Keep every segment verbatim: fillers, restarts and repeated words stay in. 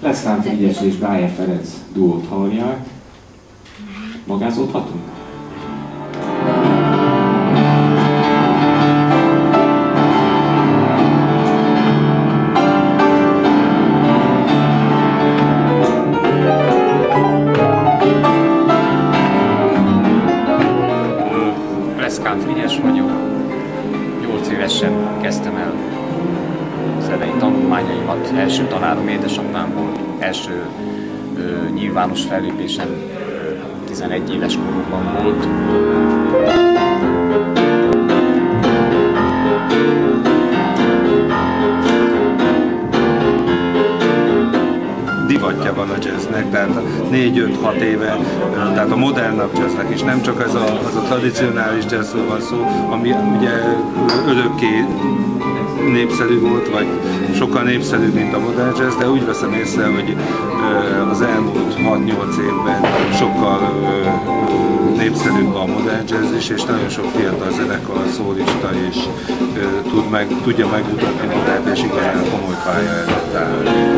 Pleszkán Frigyes és Gájer Ferenc duót hallják. Magázódhatunk? Pleszkán Frigyes vagyok. nyolc évesen kezdtem el zenei tanulmányaimat. Első tanárom édesapám volt, első ö, nyilvános fellépésem tizenegy éves koromban volt. Divatja van a jazznek, tehát négy-öt-hat éve, tehát a modernabb jazznek is, nem csak ez a, az a tradicionális jazzről van szó, ami ugye örökké népszerű volt, vagy sokkal népszerűbb, mint a modern jazz, de úgy veszem észre, hogy az elmúlt hat-nyolc évben sokkal népszerűbb a modern jazz is, és nagyon sok fiatal zenekar, szólista is tud meg, tudja megmutatni magát, és igazán komoly pálya előtt áll.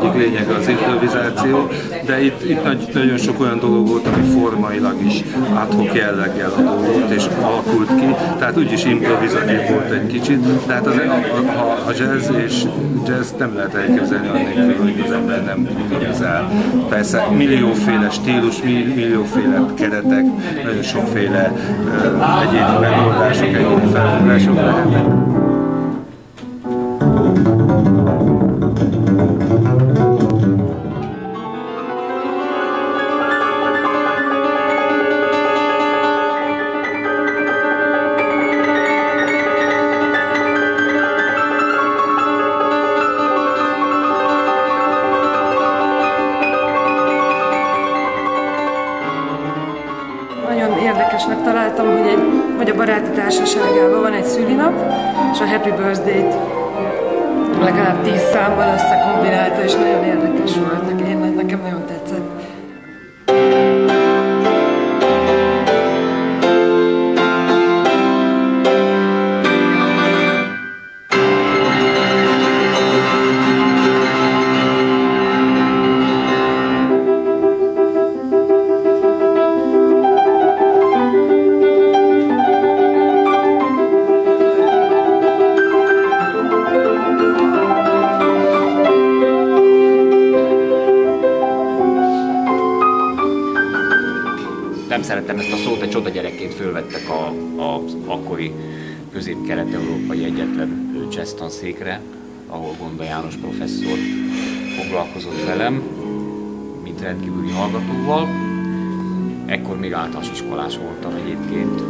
Egyik lényege az improvizáció, de itt, itt nagy, nagyon sok olyan dolog volt, ami formailag is ad hoc jelleggel adódott és alakult ki, tehát úgyis improvizatív volt egy kicsit, de hát az, a, a, a jazz és jazz nem lehet elképzelni annélkül, hogy az ember nem improvizál. Persze millióféle stílus, millióféle keretek, nagyon sokféle egyéni megoldások, egyéni felfogások lehetnek. Érdekesnek találtam, hogy, egy, hogy a baráti társaságában van egy szülinap, és a Happy Birthday-t legalább tíz számban összekombinálta, és nagyon érdekes volt nekem, nekem nagyon tetszett. Nem szerettem ezt a szót, egy csoda gyerekként fölvettek az akkori közép-kelet-európai egyetlen jazz tanszékre, ahol Gonda János professzor foglalkozott velem, mint rendkívüli hallgatóval. Ekkor még általános iskolás voltam egyébként.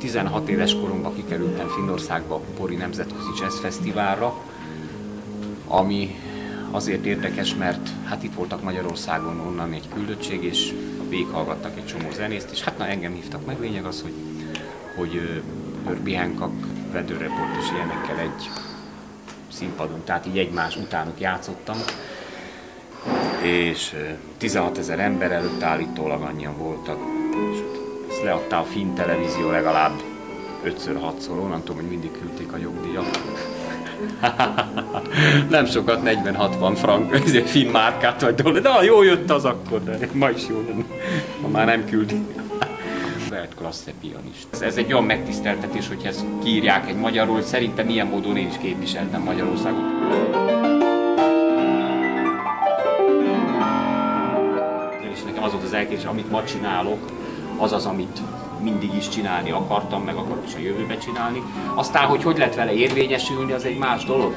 tizenhat éves koromban kikerültem Finnországba a Pori Nemzetközi Jazz Fesztiválra, ami azért érdekes, mert hát itt voltak Magyarországon onnan egy küldöttség, és végighallgattak egy csomó zenészt, és hát na, engem hívtak meg, lényeg az, hogy, hogy Örbihánkak, Vedőreport és ilyenekkel egy színpadon, tehát így egymás utánok játszottam, és tizenhatezer ember előtt állítólag annyian voltak. Ezt leadta a finn televízió legalább ötször-hatszor, onnantól, hogy mindig küldték a jogdíjat. Nem sokat, negyven-hatvan frank, ezért finn márkát vagy dolog, de jól jött az akkor, de ma is jól jön, ma már nem küldik. Lehet klassze pianist. Ez, ez egy olyan megtiszteltetés, hogyha ezt kiírják egy magyarul, hogy szerintem ilyen módon én is képviseltem Magyarországot. És nekem az volt az elképzelés, amit ma csinálok, az az, amit mindig is csinálni akartam, meg akarok is a jövőbe csinálni. Aztán, hogy hogy lehet vele érvényesülni, az egy más dolog.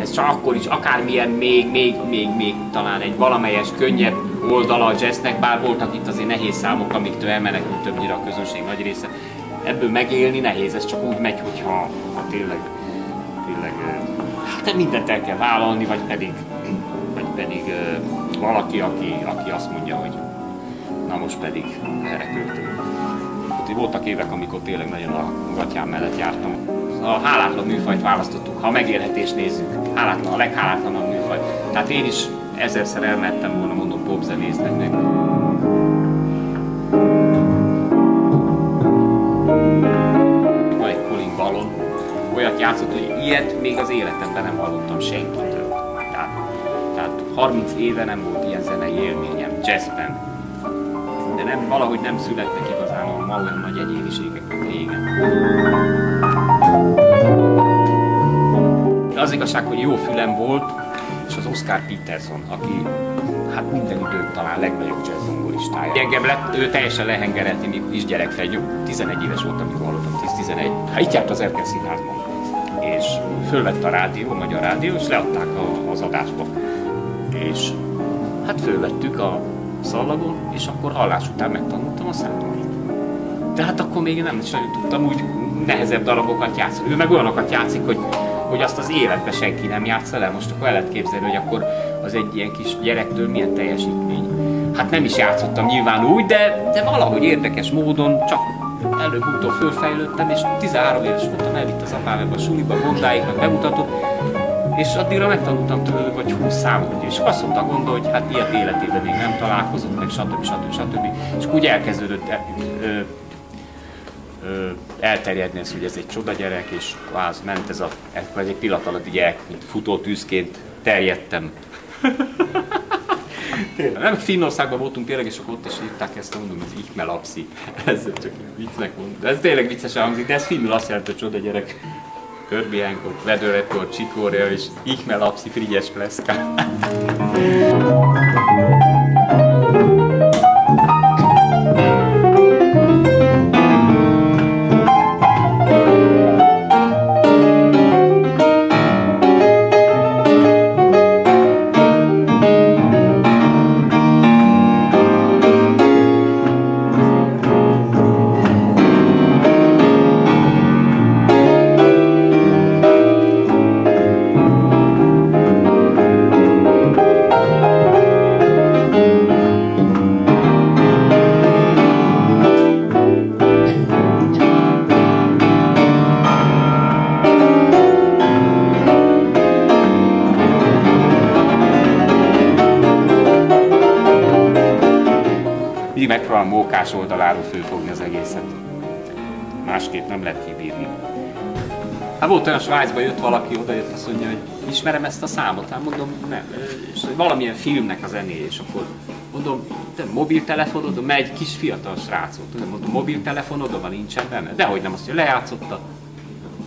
Ez csak akkor is, akármilyen még, még, még, még talán egy valamelyes könnyebb oldala a jazznek, bár voltak itt azért nehéz számok, amiktől elmenekült többnyire a közönség nagy része. Ebből megélni nehéz, ez csak úgy megy, hogyha ha tényleg, tényleg hát mindent el kell vállalni, vagy pedig, vagy pedig valaki, aki, aki azt mondja, hogy na most pedig erre költünk. Voltak évek, amikor tényleg nagyon a gatyám mellett jártam. A hálátlan műfajt választottuk, ha megélhetést nézzük, hálátlan, a leghálátlanabb műfaj. Tehát én is ezerszer elmentem volna, mondom, popzenésznek meg. Van egy Colin Ballon, olyat játszott, hogy ilyet még az életemben nem hallottam senkitől. Tehát, tehát harminc éve nem volt ilyen zenei élményem, jazzben. De nem, valahogy nem születtek igazán a ma olyan nagy egyéniségek a régen. Az igazság, hogy jó fülem volt, és az Oscar Peterson, aki hát minden idők talán legnagyobb jazz-zongoristája. Engem lett, ő teljesen lehengerelt, én is gyerekfejű, tizenegy éves voltam, amikor hallottam, tíz-tizenegy. Hát itt járt az Erkel Színházban, és fölvett a rádió, a Magyar Rádió, és leadták a, az adásba. És hát fölvettük a szallagon, és akkor hallás után megtanultam a számot. De hát akkor még nem is tudtam úgy nehezebb darabokat játszani. Ő meg olyanokat játszik, hogy hogy azt az életben senki nem játsza le, most akkor el lehet képzelni, hogy akkor az egy ilyen kis gyerektől milyen teljesítmény. Hát nem is játszottam nyilván úgy, de, de valahogy érdekes módon csak előbb-utóbb fölfejlődtem, és tizenhárom éves voltam, elvitt az apám ebbe a suliba, Gondáiknak bemutatott, és addigra megtanultam tőle vagy húsz számot, és azt mondta Gonda, hogy hát ilyet életében még nem találkozott, meg stb. stb. stb. És úgy elkezdődött el, ö, Ö, elterjedni ez, hogy ez egy csoda gyerek, és az ment ez a, ez egy pillanat alatt így el, mint futó tűzként terjedtem. Nem, Finnországban voltunk tényleg, és akkor ott is írták ezt, mondom, hogy ich me lapsi. Ez csak viccnek mondom. De ez tényleg viccesen hangzik, de ez finnul azt jelenti, hogy csoda gyerek. Körbi Jánkor, Vedőrekor, Csikória, és ich me lapsi, Frigyes Pleszkán. Megpróbálom mókás oldaláról fölfogni az egészet. Másképp nem lehet kibírni. Hát volt olyan, Svájcban jött valaki, odajött, azt mondja, hogy ismerem ezt a számot, hát mondom, nem. És valamilyen filmnek a zenéje, és akkor mondom, te mobiltelefonodon, megy kis fiatal srácot, mondom, mobiltelefonodon van, nincsen benne. Dehogy nem, azt mondja, lejátszotta.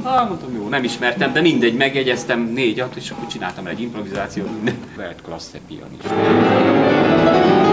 Ah, mondom, jó, nem ismertem, de mindegy, megjegyeztem négy-hat, és akkor csináltam egy improvizációt, mindent. Lehet klassz pianista.